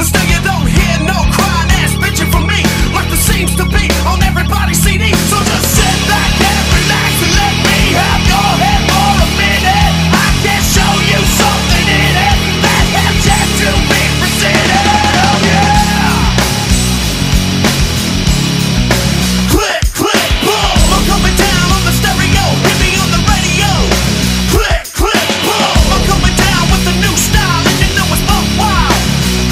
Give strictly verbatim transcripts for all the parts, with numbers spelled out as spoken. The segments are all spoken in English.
but still you don't hear no crying ass bitching from me, like there seems to be on everybody's C D. So just sit back and relax and let me have your head for a minute. I can show you something in it that has yet to be presented. Oh yeah! Click, click, boom! I'm coming down on the stereo, hit me on the radio. Click, click, boom! I'm coming down with a new style, and you know it's up wild.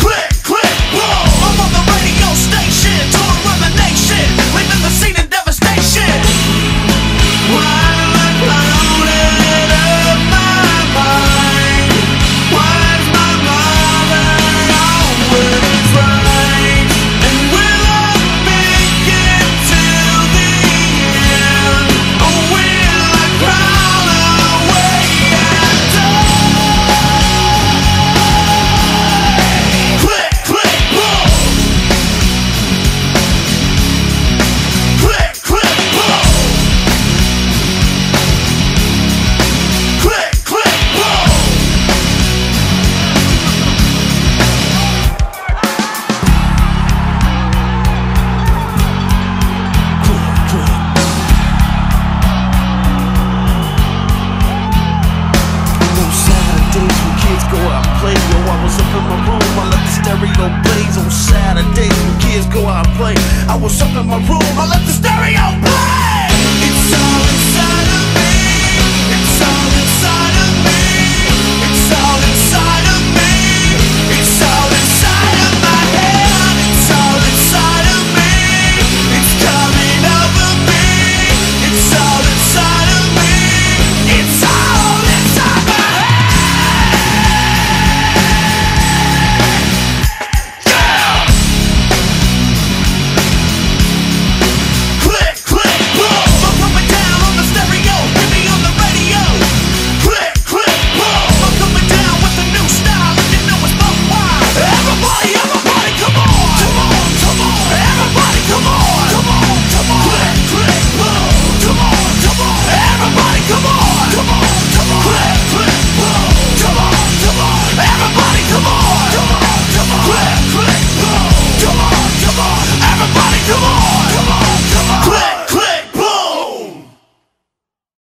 Click, click, boom! I'm on the radio station, touring around the nation, leaving the scene in devastation. Why? It's all inside of me, it's all inside.